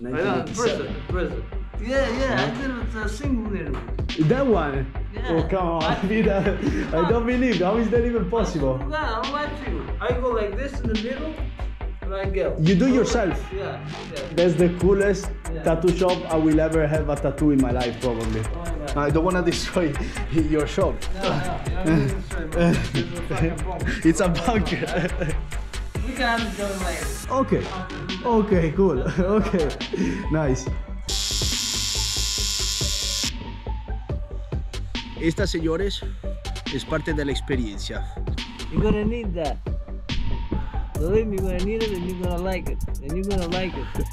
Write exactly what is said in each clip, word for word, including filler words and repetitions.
nineteen eighty-seven. Prison, prison. Yeah, yeah, I didn't uh, sing there. That one? Yeah. Oh, come on, I, Peter. I don't believe. How is that even possible? No, I'm watching. I go like this in the middle, and I go. You do yourself? Yeah. yeah. That's the coolest yeah. tattoo shop I will ever have a tattoo in my life, probably. Oh, yeah. I don't want to destroy your shop. No, no, I don't destroy it. It's a bunker. We can go later. Okay. Okay, cool. Okay. Nice. Estas señores es parte de la experiencia. You're gonna need that. Believe me, you're gonna need it and you're gonna like it. And you're gonna like it.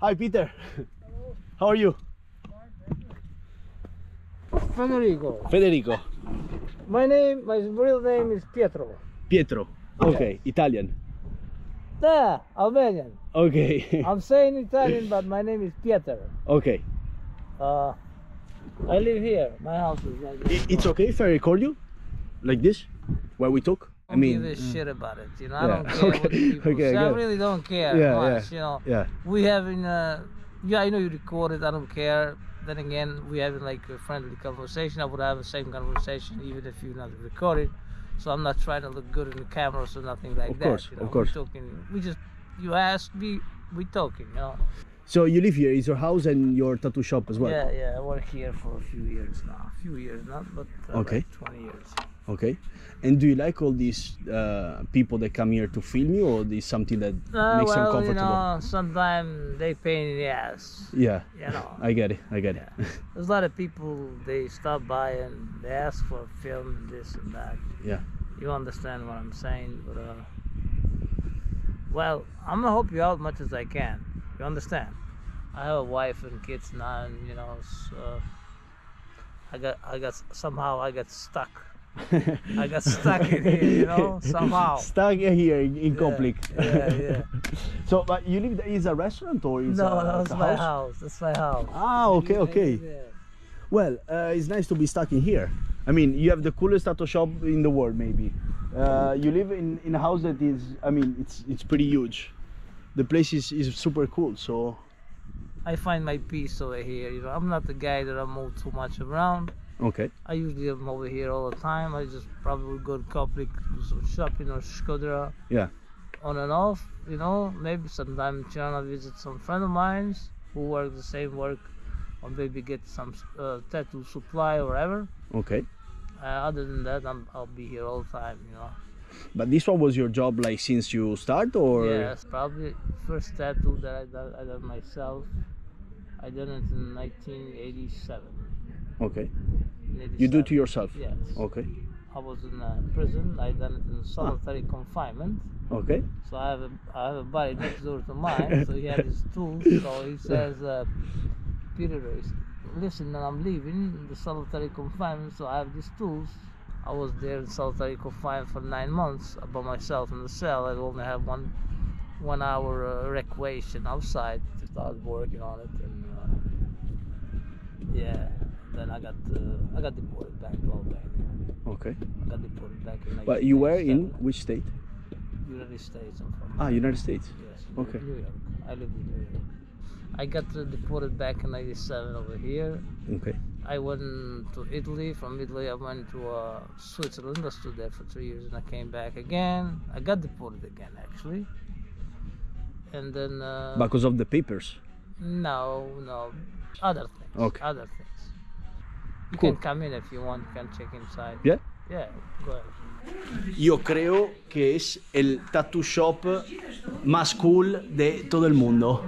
Hi, Peter. Hello. How are you? Federico. Federico. My name, my real name is Pietro. Pietro. Okay, yes. Italian. Yeah, Albanian. Okay. I'm saying Italian, but my name is Peter. Okay. Uh, I live here. My house is like this. It's okay if I record you, like this, while we talk. I mean, give a shit about it, you know. Yeah. I don't care. Okay. What people okay, say. I, I really don't care yeah, much, yeah. you know. Yeah. We have in, uh, yeah, I know you recorded. I don't care. Then again, we having like a friendly conversation. I would have the same conversation even if you're not recorded. So I'm not trying to look good in the cameras or nothing like that. Of course, that, you know? of course. We're talking. We just, you asked me, we talking, you know. So you live here, it's your house and your tattoo shop as well? Yeah, yeah, I work here for a few years now. A few years, not but uh, okay. like twenty years. Okay. And do you like all these uh, people that come here to film you, or is something that uh, makes well, them comfortable? You know, sometimes they pain in the ass. Yeah. You know. I get it. I get yeah. it. There's a lot of people, they stop by and they ask for a film, this and that. Yeah. You understand what I'm saying, but uh, well, I'm gonna help you out as much as I can. You understand? I have a wife and kids now, and you know, so I got, I got somehow I got stuck. I got stuck in here, you know, somehow. Stuck here in, in yeah, Koplik. Yeah, yeah. So, but you live there, is a restaurant or is no, a, no, it's a my house? house? That's my house. Ah, okay, okay. There. Well, uh, it's nice to be stuck in here. I mean, you have the coolest tattoo shop in the world, maybe. Uh, you live in, in a house that is, I mean, it's it's pretty huge. The place is, is super cool, so... I find my peace over here, you know. I'm not the guy that I move too much around. Okay. I usually am over here all the time. I just probably go to Koplik, do some shopping or Shkodra. Yeah. On and off, you know. Maybe sometimes I visit some friend of mine who work the same work, or maybe get some uh, tattoo supply or whatever. Okay. Uh, other than that, I'm, I'll be here all the time, you know. But this one was your job, like since you start, or? Yes, probably first tattoo that I done, I done myself. I done it in nineteen eighty-seven. Okay. You do it to yourself? Yes. Okay. I was in a prison. I done it in solitary ah. confinement. Okay. So I have a I have a buddy next door to mine. So he had his tools. So he says, uh, Peter, listen, when I'm leaving the solitary confinement, so I have these tools. I was there in solitary confinement for nine months by myself in the cell. I only have one one hour uh, recreation outside. To start working on it, and uh, yeah. Then I got uh, I got deported back to Albania. Okay. I got deported back in. But you were in which state? United States. I'm from. Ah, United States. Yes. Okay. New York. I live in New York. I got uh, deported back in ninety-seven over here. Okay. I went to Italy. From Italy, I went to uh, Switzerland. I stood there for three years, and I came back again. I got deported again, actually. And then. Uh, because of the papers. No, no, other things. Okay. Other things. You cool. can come in if you want, you can check inside. Yeah? Yeah, go ahead. Yo creo que es el tattoo shop más cool de todo el mundo.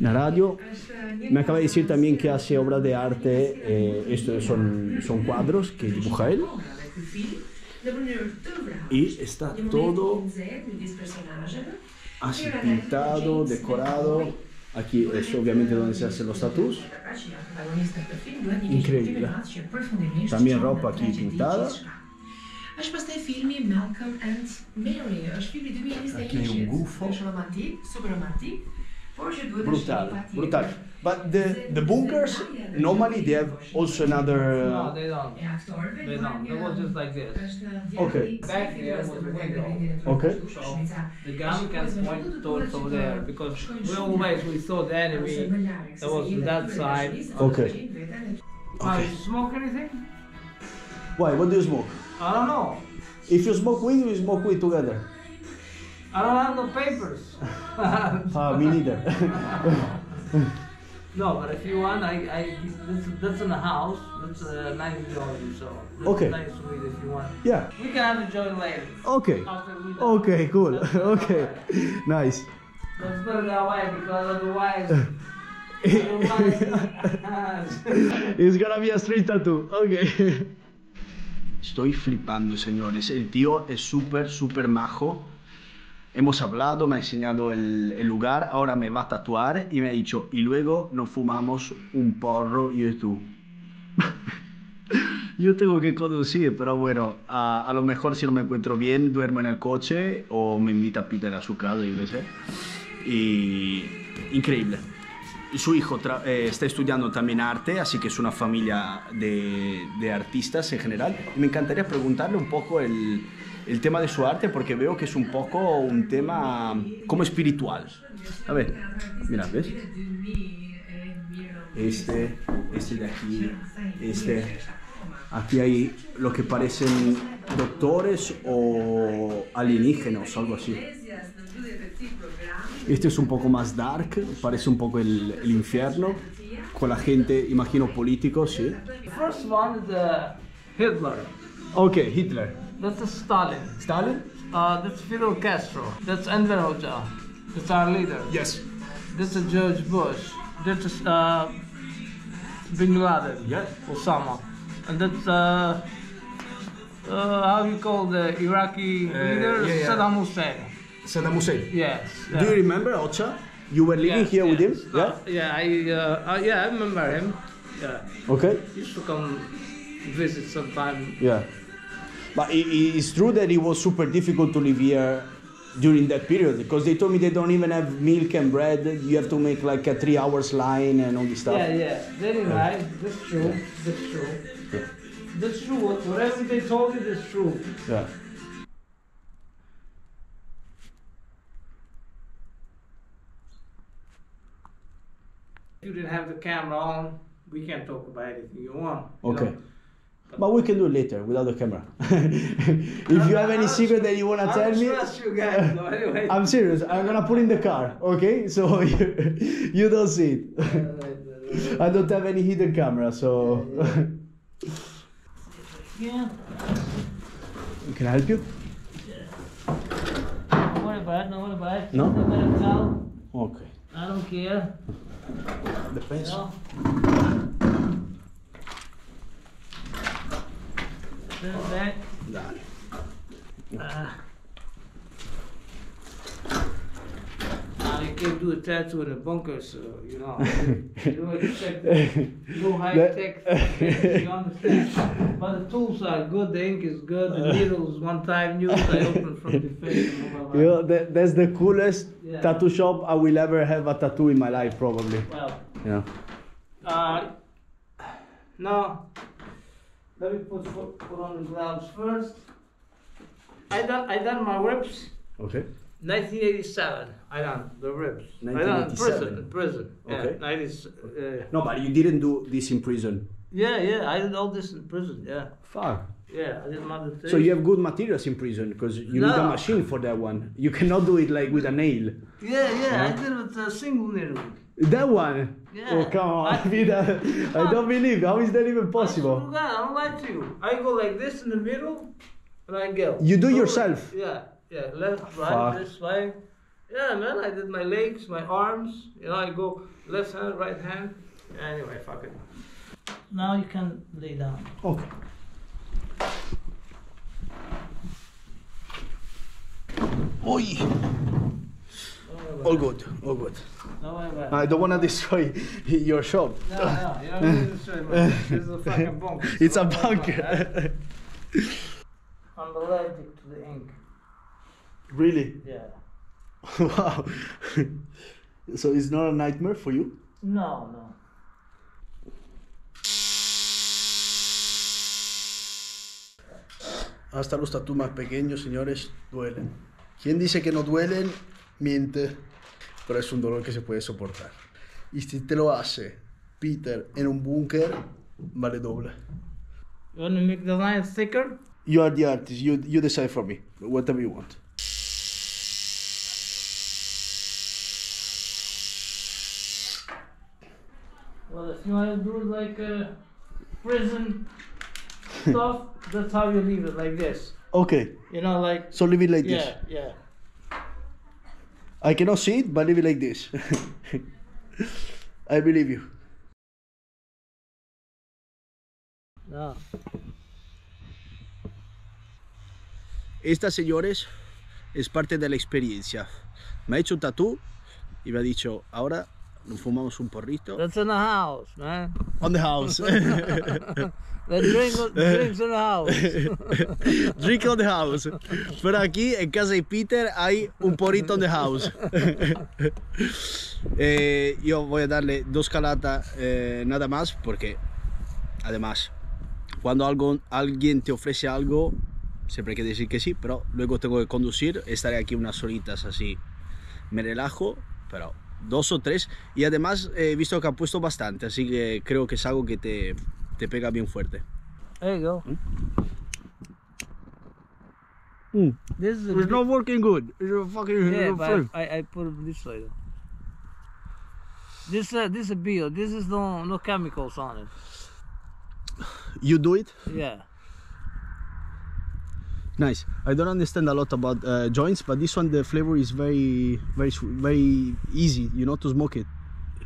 La radio me acaba de decir también que hace obras de arte, eh, estos son, son cuadros que dibuja él. Y está todo así pintado, decorado. Aquí es obviamente donde se hacen los tatús. Increíble. También ropa aquí pintada. Është pastaj filmi Malcolm and Mary, është filmi two thousand e njëzet, është romantik, super romantik, por që duhet të shihni patjetër. Brutal. But the, the bunkers, normally they have also another... No, they don't. They don't. They was just like this. Okay. Back there was a window. Okay. So the gun can point towards over there, because we always we saw the enemy that was on that side. Okay. Okay. Do you smoke anything? Why? What do you smoke? I don't know. If you smoke weed, we smoke weed together. I don't have no papers. Ah, me neither. No, but if you want, I, I that's, that's in the house. That's a nice joint, so that's okay. Nice weed if you want. Yeah. We can have a joint later. Okay. Okay, cool. That's okay. Nice. Let's put it that way, because otherwise, otherwise it's gonna be a street tattoo. Okay. Estoy flipando, señores. El tío es súper, súper majo. Hemos hablado, me ha enseñado el, el lugar, ahora me va a tatuar y me ha dicho, y luego nos fumamos un porro y tú. Yo tengo que conducir, pero bueno, a, a lo mejor si no me encuentro bien, duermo en el coche o me invita a Peter a su casa, yo qué sé. Y increíble. Su hijo tra eh, está estudiando también arte, así que es una familia de, de artistas en general. Y me encantaría preguntarle un poco el... el tema de su arte, porque veo que es un poco un tema como espiritual. A ver, mira, ¿ves? Este, este de aquí, este. Aquí hay lo que parecen doctores o alienígenas, algo así. Este es un poco más dark, parece un poco el, el infierno, con la gente, imagino, políticos, ¿sí? First one is Hitler. Okay, Hitler. That's Stalin. Stalin? Uh, that's Fidel Castro. That's Enver Hoxha. That's our leader. Yes. This is George Bush. That's uh, Bin Laden. Yes. Osama. And that's uh, uh, how you call the Iraqi uh, leader? Yeah, yeah. Saddam Hussein. Saddam Hussein. Yes. Yeah. Do you remember Hoxha? You were living yes, here yes. with him? Uh, yeah. Yeah. I uh, uh, yeah I remember him. Yeah. Okay. He used to come visit sometime. Yeah. But it's true that it was super difficult to live here during that period, because they told me they don't even have milk and bread. You have to make like a three hours line and all this stuff. Yeah, yeah, very nice. That's true. That's true. Yeah. That's true. Whatever they told you, that's true. Yeah. You didn't have the camera on. We can't talk about anything you want. You okay. Know? But we can do it later without the camera. If you have any secret that you want to tell me, you guys, no, anyway. I'm serious. I'm gonna put in the car, okay? So you, you don't see it. I don't have any hidden camera, so. Yeah. Can I help you? Don't worry about it. Don't worry about it. No. No? Okay. I don't care. Depends. You know? Back. Dale. Uh, now you can't do a tattoo in a bunker, so you know. No high tech, you understand. But the tools are good, the ink is good, the needles one time used, I opened from the face. You know, that, that's the coolest yeah. tattoo shop I will ever have a tattoo in my life, probably. Well, yeah. Uh, no. Let me put, put on the gloves first. I done, I done my ribs. Okay. nineteen eighty-seven, I done the ribs. I done in prison, in prison. Okay. Yeah, ninety, uh, no, but you didn't do this in prison. Yeah, yeah, I did all this in prison, yeah. Far. Yeah, I did my thing. So you have good materials in prison, because you no. need a machine for that one. You cannot do it like with a nail. Yeah, yeah, huh? I did it with a single needle. That one? Yeah. Oh, come on, I, Peter. I don't believe. How is that even possible? I don't, I don't like to you. I go like this in the middle, and I go. You do so yourself? Yeah, yeah. Left, oh, right, fuck. This way. Yeah, man, I did my legs, my arms. You know, I go left hand, right hand. Anyway, fuck it. Now you can lay down. Okay. Oi! All good, all good. No, I don't want to destroy your shop. No, no, you don't need to destroy my shop. This is a fucking bunker. It's, it's a bunker. bunker. I'm allergic to the ink. Really? Yeah. Wow. So it's not a nightmare for you? No, no. Hasta los tatu más pequeños, señores, duelen. ¿Quién dice que no duelen? Miente. Pero es un dolor que se puede soportar. Y si te lo hace Peter en un búnker, vale doble. You want to make the line thicker? You are the artist. You, you decide for me. Whatever you want. Well, if you want to do like a prison stuff, that's how you leave it, like this. Okay. You know, like... So leave it like yeah, this? Yeah, yeah. I cannot see it, but leave it like this. I believe you. No. Esta, señores, es parte de la experiencia. Me ha hecho un tatú y me ha dicho, ahora... Nos fumamos un porrito. That's in the house, man. On the house. the, drink, the drink's in the house. Drink on the house. Pero aquí, en casa de Peter, hay un porrito on the house. eh, yo voy a darle dos calatas eh, nada más, porque además, cuando algo, alguien te ofrece algo, siempre hay que decir que sí, pero luego tengo que conducir. Estaré aquí unas horitas así. Me relajo, pero... Dos o tres, y además he eh, visto que ha puesto bastante, así que creo que es algo que te, te pega bien fuerte. There you go. Mm. Mm. This is It's not working good. It's fucking yeah, but I, I put it this way. This, uh, this is a bio. This is no, no chemicals on it. You do it? Yeah. Nice. I don't understand a lot about uh, joints, but this one, the flavor is very, very, very easy, you know, to smoke it.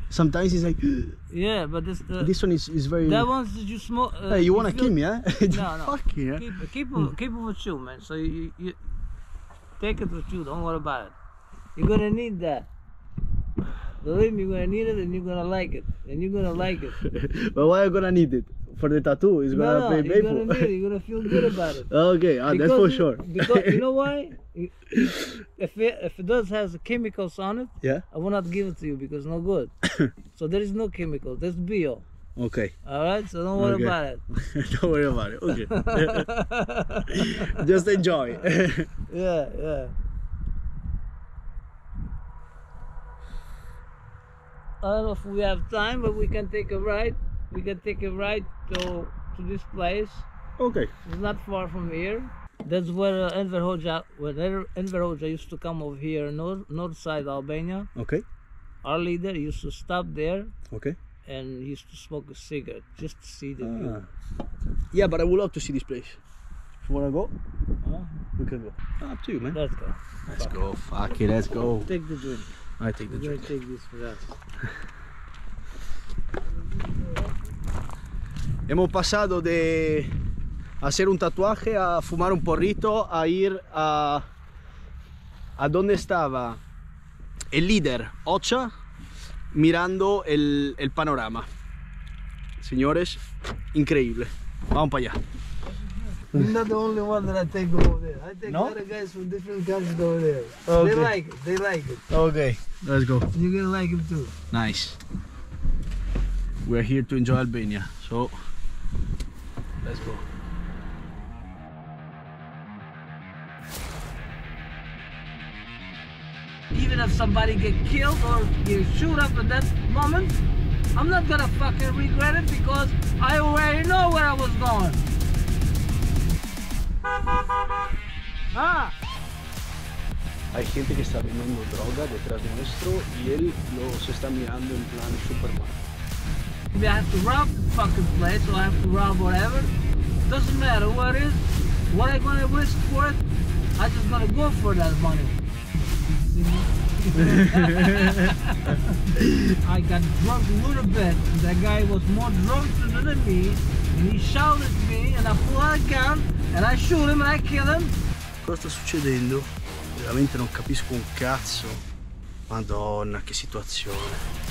Sometimes it's like... Yeah, but this... Uh, this one is, is very... That one, you smoke... Uh, hey, you want to keep me, eh? No, no. Fuck yeah. Keep, keep, mm. keep it with you, man. So you, you... Take it with you, don't worry about it. You're going to need that. Believe me, you're going to need it and you're going to like it. And you're going to like it. But why are you going to need it? For the tattoo, it's gonna no, no, pay you're gonna need it. You're gonna feel good about it. Okay, ah, that's for sure. Because you know why? If it, if it does has chemicals on it, yeah, I will not give it to you because it's no good. So there is no chemical. That's bio. Okay. All right. So don't worry okay. about it. Don't worry about it. Okay. Just enjoy. Yeah, yeah. I don't know if we have time, but we can take a ride. We can take a ride to, to this place. Okay. It's not far from here. That's where uh, Enver Hoxha, where Enver Hoxha used to come over here, north, north side Albania. Okay. Our leader used to stop there. Okay. And he used to smoke a cigarette just to see the view. Ah. Yeah, but I would love to see this place. If you want to go, huh? We can go. Ah, up to you, man. Let's go. Let's Fuck. go. Fuck it, let's go. Take the drink. I take the We're drink. We're going to take this for us. Hemos pasado de hacer un tatuaje a fumar un porrito a ir a, a donde estaba el líder Hoxha mirando el, el panorama. Señores, increíble. Vamos para allá. Not the only one that I take over there. I take no? other guys from different countries over there. Okay. They like it. They like it. Okay, let's go. You're gonna like it too. Nice. We're here to enjoy Albania, so let's go. Even if somebody get killed or get shoot up at that moment, I'm not gonna fucking regret it because I already know where I was going. Ah! Hay gente que está vendiendo droga detrás de nuestro y él los está mirando en plan Superman. If I have to rob the fucking place or I have to rob whatever, doesn't matter what it is, what I'm gonna risk for it, I'm just gonna go for that money. I got drunk a little bit, and that guy was more drunk than me, and he shouted at me, and I pulled out a gun, and I shoot him and I kill him. Cosa sta succedendo? Veramente non capisco un cazzo. Madonna, che situazione.